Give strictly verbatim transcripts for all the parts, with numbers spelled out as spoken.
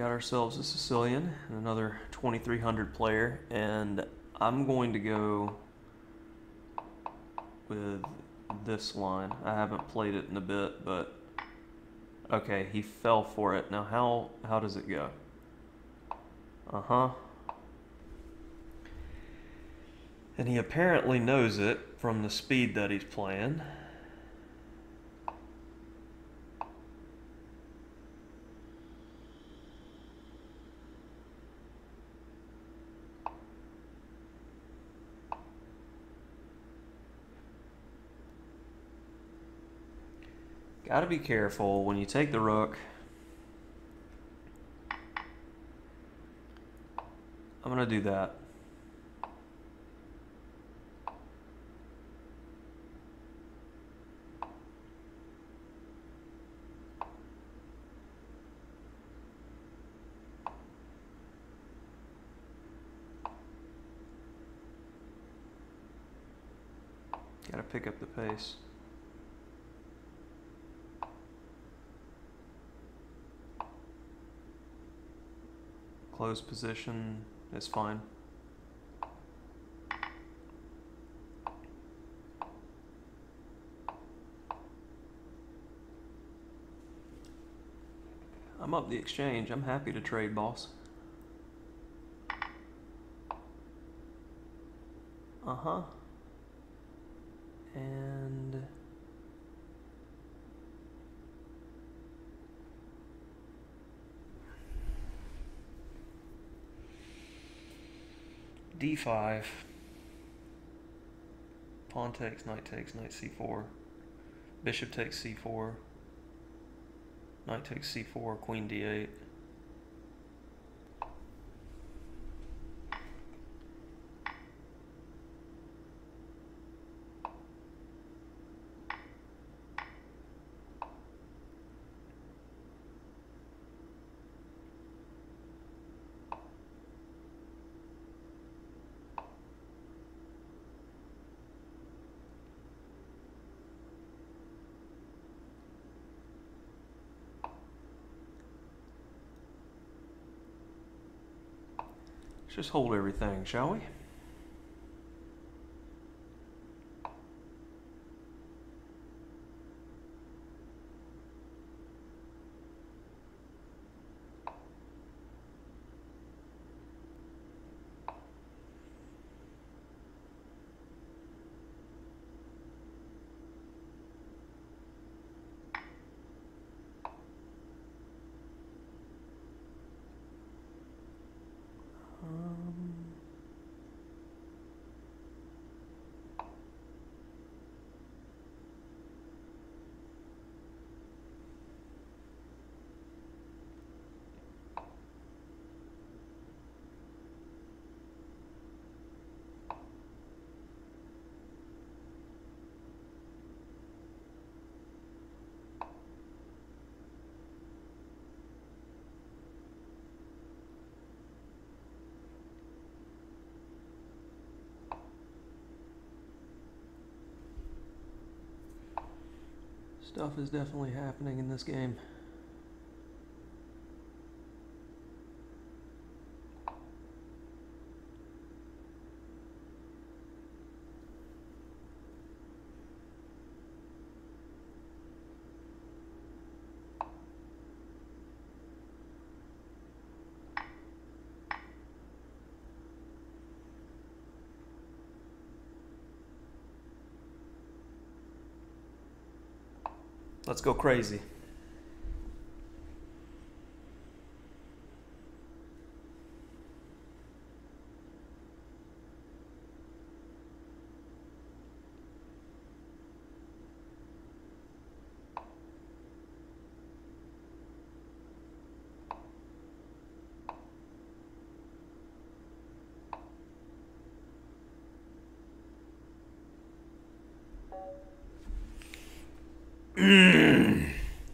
got ourselves a Sicilian and another twenty-three hundred player, and I'm going to go with this line. I haven't played it in a bit, but okay, he fell for it. Now how how does it go? Uh-huh. And he apparently knows it from the speed that he's playing. Gotta be careful when you take the rook. I'm gonna do that. Gotta pick up the pace. Close position is fine. I'm up the exchange. I'm happy to trade, boss. Uh-huh. And d five, pawn takes, knight takes, knight c four, bishop takes c four, knight takes c four, queen d eight. Let's just hold everything, shall we? Stuff is definitely happening in this game. Let's go crazy.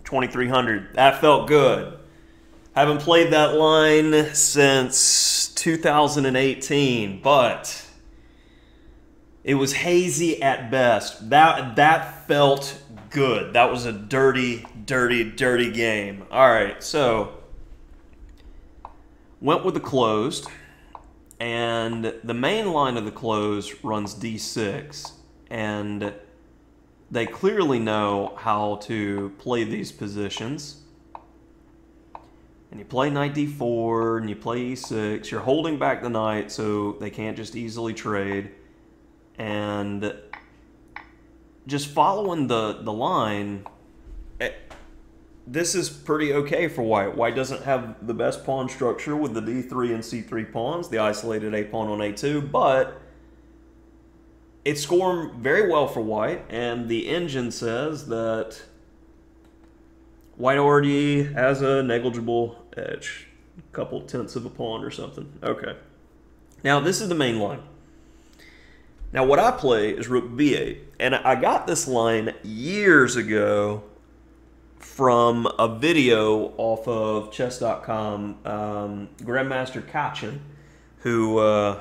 twenty-three hundred. That felt good. Haven't played that line since two thousand eighteen, but it was hazy at best. That that felt good. That was a dirty, dirty, dirty game. All right, so went with the closed, and the main line of the closed runs d six, and they clearly know how to play these positions. And you play knight d four, and you play e six. You're holding back the knight so they can't just easily trade. And just following the, the line, it, this is pretty okay for White. White doesn't have the best pawn structure with the d three and c three pawns, the isolated a pawn on a two, but it's scoring very well for White, and the engine says that White already has a negligible edge, a couple tenths of a pawn or something. Okay. Now, this is the main line. Now, what I play is rook b eight, and I got this line years ago from a video off of chess dot com, um, Grandmaster Kachin, who uh,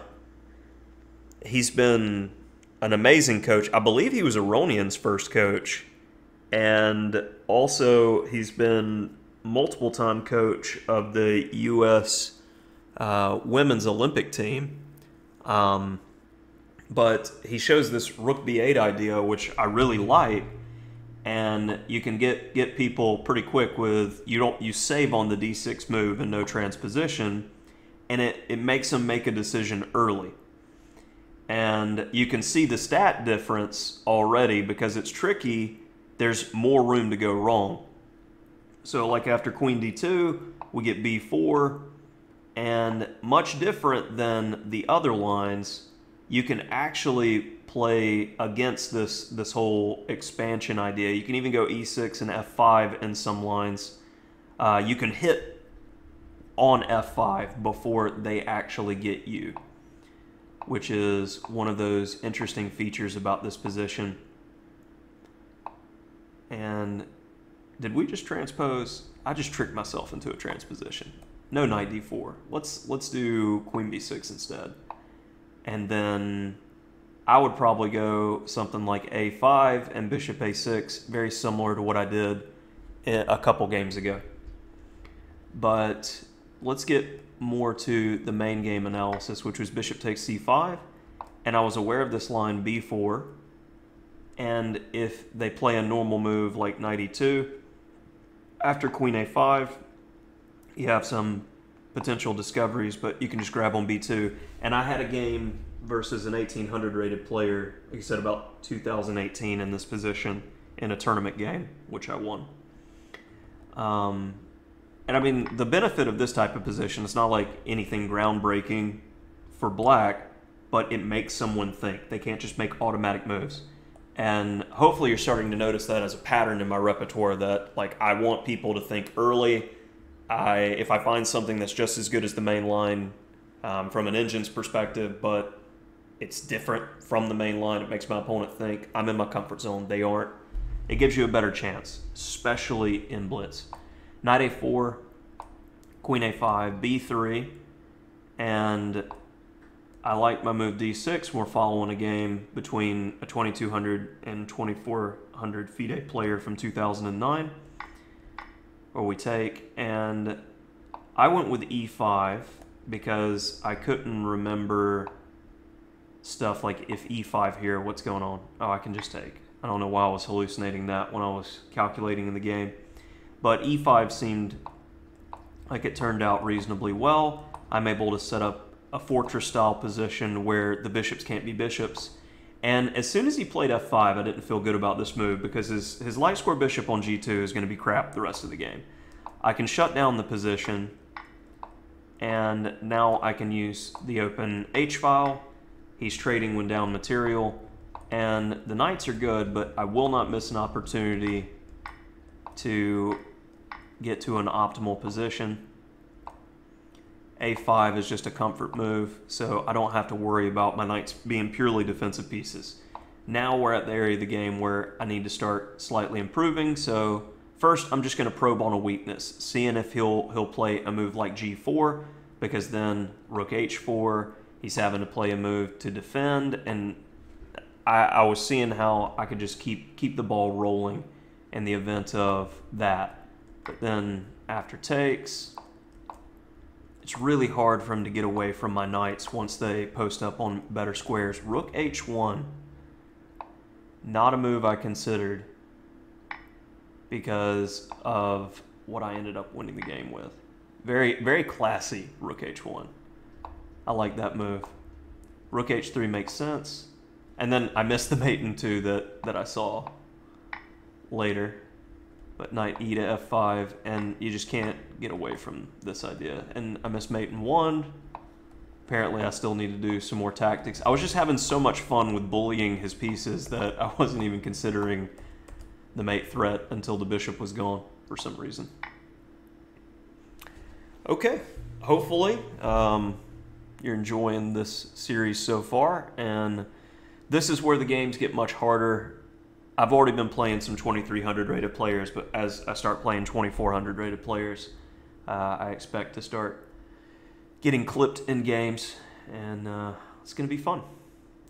he's been an amazing coach. I believe he was Aronian's first coach. And also, he's been multiple-time coach of the U S uh, women's Olympic team. Um, but he shows this rook b eight idea, which I really like. And you can get get people pretty quick with you don't you save on the d six move and no transposition, and it it makes them make a decision early. And you can see the stat difference already because it's tricky. There's more room to go wrong. So like after queen d two, we get b four, and much different than the other lines, you can actually play against this, this whole expansion idea. You can even go e six and f five in some lines. Uh, you can hit on f five before they actually get you, which is one of those interesting features about this position. And did we just transpose? I just tricked myself into a transposition. No knight d four. Let's let's do queen b six instead. And then I would probably go something like a five and bishop a six, very similar to what I did a couple games ago. But let's get more to the main game analysis, which was bishop takes c five. And I was aware of this line b four. And if they play a normal move like knight e two, after queen a five, you have some potential discoveries, but you can just grab on b two. And I had a game versus an eighteen hundred rated player, like I said, about two thousand eighteen in this position in a tournament game, which I won. Um, and I mean, the benefit of this type of position, it's not like anything groundbreaking for Black, but it makes someone think. They can't just make automatic moves. And hopefully you're starting to notice that as a pattern in my repertoire, that like I want people to think early. I if I find something that's just as good as the main line um, from an engine's perspective, but it's different from the main line, it makes my opponent think. I'm in my comfort zone. They aren't. It gives you a better chance, especially in blitz. Knight a four, queen a five, b three, and I like my move d six. We're following a game between a twenty-two hundred and twenty-four hundred FIDE player from two thousand nine, or we take, and I went with e five because I couldn't remember stuff like if e five here, what's going on? Oh, I can just take. I don't know why I was hallucinating that when I was calculating in the game, but e five seemed like it turned out reasonably well. I'm able to set up a fortress-style position where the bishops can't be bishops. And as soon as he played f five, I didn't feel good about this move because his, his light square bishop on g two is going to be crap the rest of the game. I can shut down the position, and now I can use the open h-file. He's trading when down material, and the knights are good, but I will not miss an opportunity to get to an optimal position. a five is just a comfort move, so I don't have to worry about my knights being purely defensive pieces. Now we're at the area of the game where I need to start slightly improving, so first I'm just going to probe on a weakness, seeing if he'll he'll play a move like g four, because then rook h four, he's having to play a move to defend, and I, I was seeing how I could just keep, keep the ball rolling in the event of that. But then after takes, It's really hard for him to get away from my knights once they post up on better squares. Rook h one. Not a move I considered because of what I ended up winning the game with. Very, very classy rook h one. I like that move. Rook h three makes sense. And then I missed the mate in two that, that I saw later. But knight e to f five, and you just can't get away from this idea. And I missed mate in one. Apparently I still need to do some more tactics. I was just having so much fun with bullying his pieces that I wasn't even considering the mate threat until the bishop was gone for some reason. Okay, hopefully um, you're enjoying this series so far, and this is where the games get much harder. I've already been playing some twenty-three hundred rated players, but as I start playing twenty-four hundred rated players, uh, I expect to start getting clipped in games, and uh, it's going to be fun.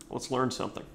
Let's learn something.